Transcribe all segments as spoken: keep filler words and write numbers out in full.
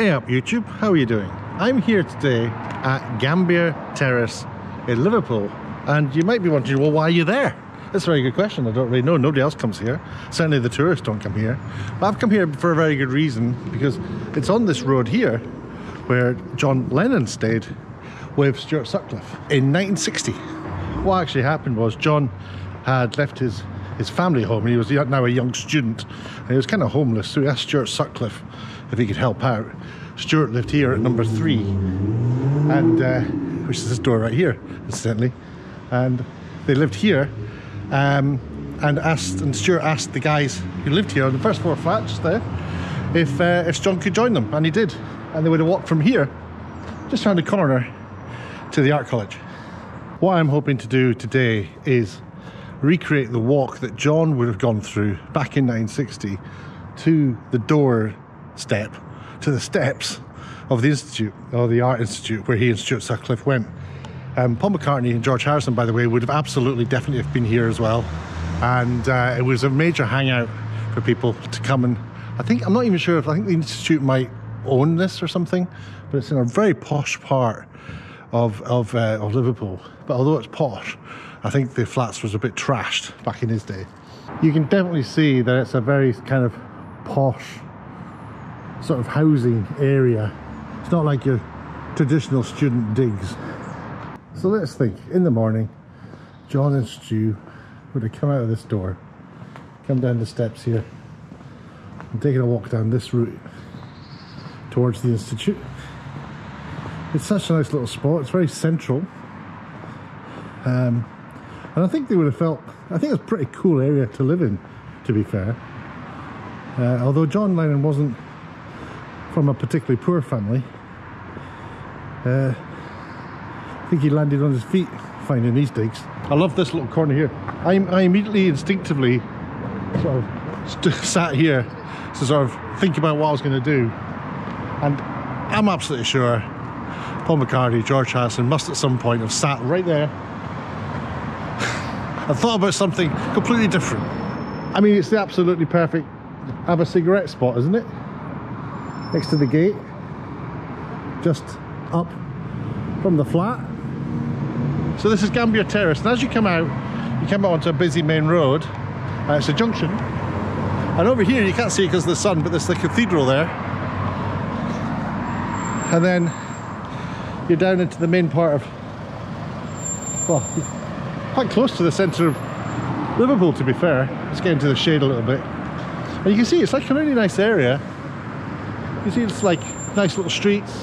Hey up YouTube, how are you doing? I'm here today at Gambier Terrace in Liverpool, and you might be wondering, well, why are you there? That's a very good question. I don't really know. Nobody else comes here. Certainly the tourists don't come here. But I've come here for a very good reason, because it's on this road here where John Lennon stayed with Stuart Sutcliffe in nineteen sixty. What actually happened was John had left his his family home, and he was now a young student, and he was kind of homeless, so he asked Stuart Sutcliffe if he could help out. Stuart lived here at number three, and uh, which is this door right here, incidentally, and they lived here, um, and asked, and Stuart asked the guys who lived here on the first floor flats there if uh, if John could join them, and he did, and they would have walked from here, just round the corner, to the art college. What I'm hoping to do today is recreate the walk that John would have gone through back in nineteen sixty to the door step, to the steps of the Institute, or the Art Institute, where he and Stuart Sutcliffe went. Um, Paul McCartney and George Harrison, by the way, would have absolutely definitely have been here as well. And uh, it was a major hangout for people to come and, I think, I'm not even sure if, I think the Institute might own this or something, but it's in a very posh part of, of, uh, of Liverpool. But although it's posh, I think the flats was a bit trashed back in his day. You can definitely see that it's a very kind of posh sort of housing area. It's not like your traditional student digs. So let's think, in the morning, John and Stu would have come out of this door, come down the steps here, and taken a walk down this route towards the Institute. It's such a nice little spot, it's very central. Um, And I think they would have felt, I think it's a pretty cool area to live in, to be fair. Uh, although John Lennon wasn't from a particularly poor family. Uh, I think he landed on his feet finding these digs. I love this little corner here. I, I immediately instinctively sort of st sat here to sort of think about what I was going to do. And I'm absolutely sure Paul McCartney, George Harrison must at some point have sat right there. I thought about something completely different. I mean, it's the absolutely perfect have a cigarette spot, isn't it? Next to the gate, just up from the flat. So this is Gambier Terrace, and as you come out, you come out onto a busy main road. Uh, it's a junction, and over here you can't see it because of the sun, but there's the cathedral there. And then you're down into the main part of, well, quite close to the centre of Liverpool, to be fair. Let's get into the shade a little bit. And you can see it's like a really nice area. You can see it's like nice little streets.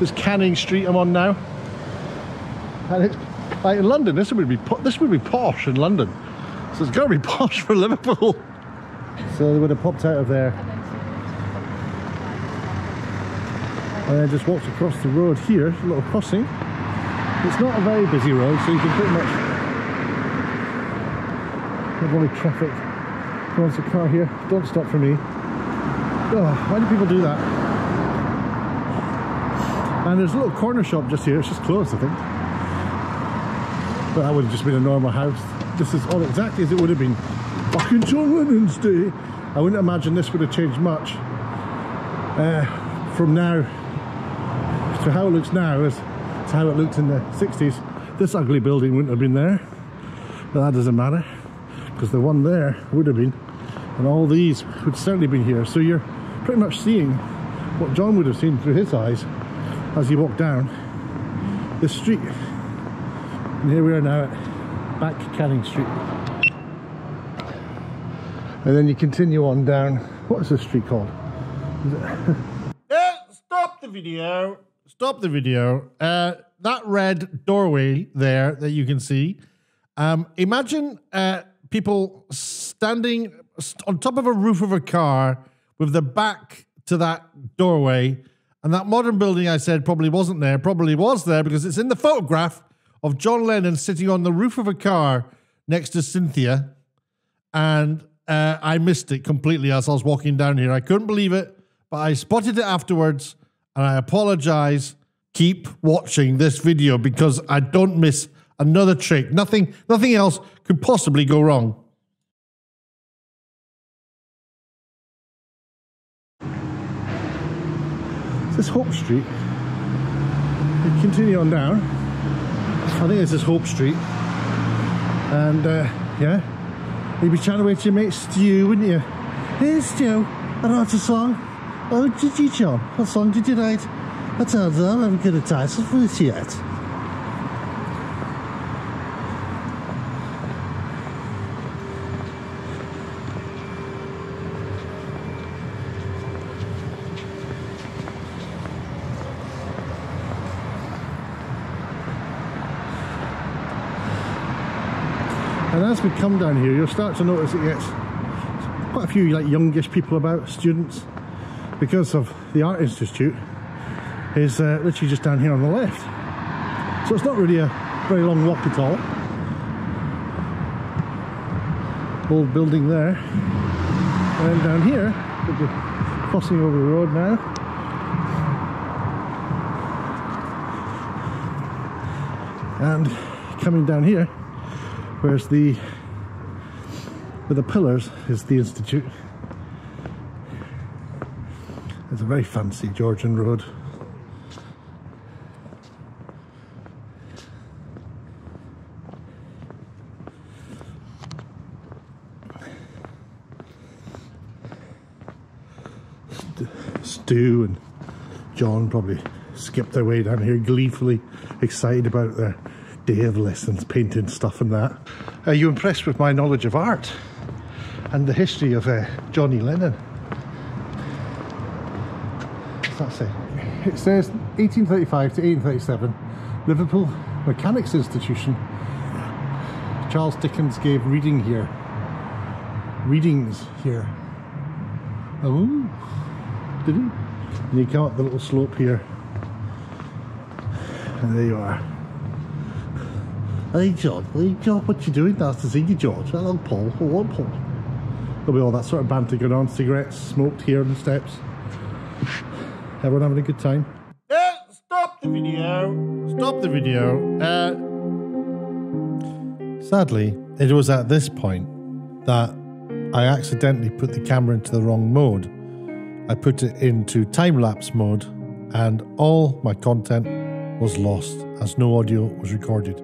This is Canning Street I'm on now. And it's like in London, this would be this would be posh in London. So it's gotta be posh for Liverpool. So they would have popped out of there. And then just walked across the road here, a little crossing. It's not a very busy road, so you can pretty much avoid traffic. There was a car here. Don't stop for me. Oh, why do people do that? And there's a little corner shop just here. It's just closed, I think. But that would have just been a normal house. This is all exactly as it would have been back in John Lennon's day. I wouldn't imagine this would have changed much uh, from now to how it looks now. As how it looked in the sixties. This ugly building wouldn't have been there, but that doesn't matter, because the one there would have been, and all these would certainly be here. So you're pretty much seeing what John would have seen through his eyes as he walked down this street. And here we are now at back Canning Street. And then you continue on down, what is this street called? Is it yeah, stop the video! Stop the video. Uh, that red doorway there that you can see. Um, imagine uh, people standing st on top of a roof of a car with their back to that doorway. And that modern building I said probably wasn't there, probably was there, because it's in the photograph of John Lennon sitting on the roof of a car next to Cynthia. And uh, I missed it completely as I was walking down here. I couldn't believe it, but I spotted it afterwards. And I apologize. Keep watching this video because I don't miss another trick. Nothing, nothing else could possibly go wrong. this Hope Street? We continue on down. I think this is Hope Street. And uh, yeah, you'd be chatting away to your mate Stu, wouldn't you? Hey Stu, I wrote a song. Oh, did you, John? What song did you write? I told you I haven't got a title for it yet. And as we come down here, you'll start to notice it gets quite a few like youngish people about, students, because of the Art Institute is uh, literally just down here on the left. So it's not really a very long walk at all. Old building there. And then down here, we're crossing over the road now. And coming down here, whereas the, with the pillars is the Institute. It's a very fancy Georgian road. St Stu and John probably skipped their way down here gleefully, excited about their day of lessons, painting stuff and that. Are you impressed with my knowledge of art and the history of uh, Johnny Lennon? What's that say? It says eighteen thirty-five to eighteen thirty-seven, Liverpool Mechanics Institution. Charles Dickens gave reading here. Readings here. Oh, did he? And you come up the little slope here. And there you are. Hey John, hey John, what you doing? Nice to see you, George. Hello Paul, hello Paul. There'll be all that sort of banter going on, cigarettes smoked here on the steps. Everyone having a good time? Uh, stop the video, stop the video. Uh... Sadly, it was at this point that I accidentally put the camera into the wrong mode. I put it into time-lapse mode and all my content was lost as no audio was recorded.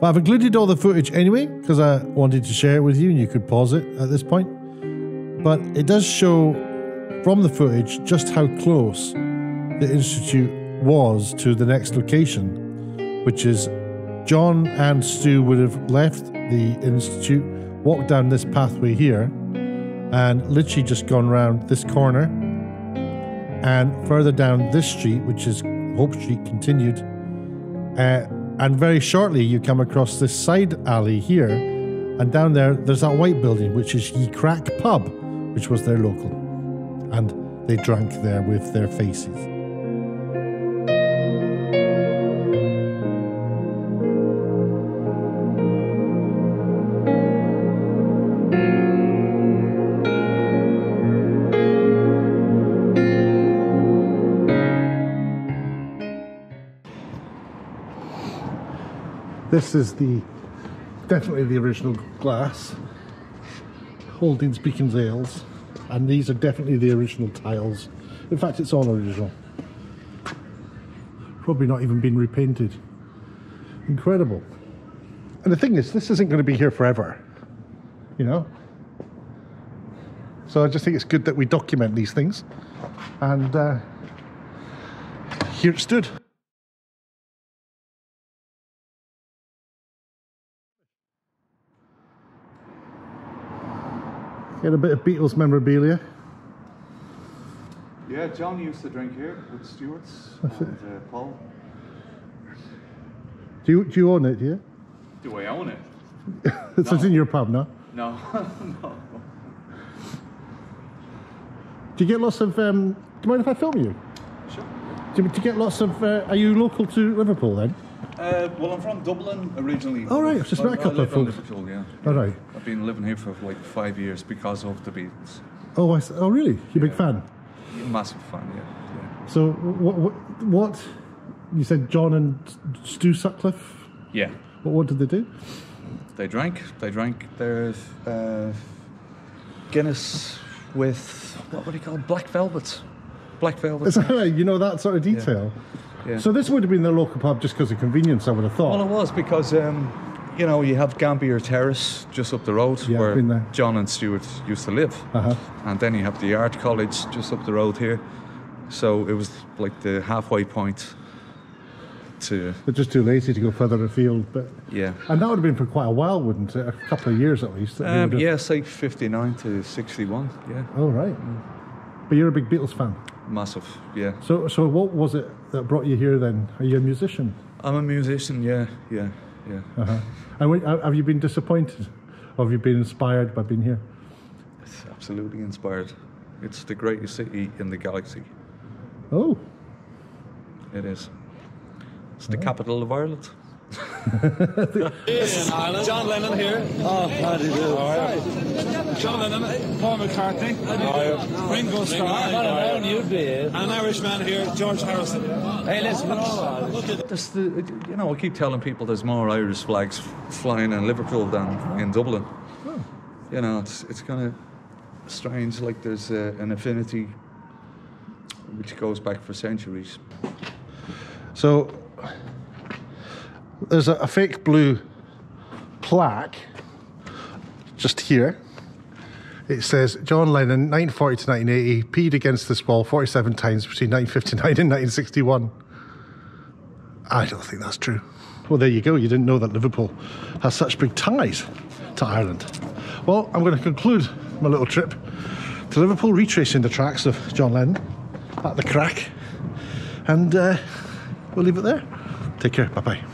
But I've included all the footage anyway, because I wanted to share it with you and you could pause it at this point. But it does show from the footage just how close the Institute was to the next location, which is John and Stu would have left the Institute, walked down this pathway here, and literally just gone round this corner, and further down this street, which is Hope Street continued, uh, and very shortly you come across this side alley here, and down there there's that white building which is Ye Cracke pub, which was their local, and they drank there with their faces. This is the, definitely the original glass, Holdings, Beacons, Ales, and these are definitely the original tiles. In fact, it's all original. Probably not even been repainted. Incredible. And the thing is, this isn't going to be here forever, you know? So I just think it's good that we document these things. And uh, here it stood. Get a bit of Beatles memorabilia. Yeah, John used to drink here with Stuart's That's and uh, Paul. Do you, do you own it, yeah? Do I own it? So no. It's in your pub, no? No. No. Do you get lots of... Um, do you mind if I film you? Sure. Do you, do you get lots of... Uh, are you local to Liverpool then? Uh, well, I'm from Dublin originally. All right, I've just met a couple of folks. Liverpool, yeah. All right. I've been living here for like five years because of the Beatles. Oh, I, oh really? You're a yeah. big fan? Massive fan, yeah. yeah. So, what, what, what? You said John and Stu Sutcliffe? Yeah. What, what did they do? They drank. They drank their uh, Guinness with, what would you call it? Black Velvet. black velvet. You know, that sort of detail. Yeah. Yeah. So this would have been the local pub just because of convenience, I would have thought. Well, it was because, um, you know, you have Gambier Terrace just up the road yeah, where John and Stuart used to live. Uh-huh. And then you have the Art College just up the road here. So it was like the halfway point. To They're just too lazy to go further afield, but yeah, and that would have been for quite a while, wouldn't it? A couple of years at least. Um, yeah, say fifty-nine to sixty-one. Yeah. Oh right. Mm. But you're a big Beatles fan. Massive. Yeah. So, so what was it that brought you here then? Are you a musician? I'm a musician. Yeah, yeah, yeah. Uh-huh. And when, have you been disappointed, or have you been inspired by being here? It's absolutely inspired. It's the greatest city in the galaxy. Oh. It is. It's the capital of Ireland. In Ireland. John Lennon here. Oh, how do you do? All right. John Lennon, Paul McCartney, oh, Ringo Starr. I don't know, you'd be here. An Irishman here, George Harrison. Hey, let's look at this. The, you know, I keep telling people there's more Irish flags flying in Liverpool than in Dublin. Oh. You know, it's it's kind of strange. Like there's uh, an affinity which goes back for centuries. So. There's a, a fake blue plaque just here. It says John Lennon, nineteen forty to nineteen eighty, peed against this wall forty-seven times between nineteen fifty-nine and nineteen sixty-one. I don't think that's true. Well, there you go. You didn't know that Liverpool has such big ties to Ireland. Well, I'm going to conclude my little trip to Liverpool, retracing the tracks of John Lennon at the Cracke, and uh, we'll leave it there. Take care. Bye-bye.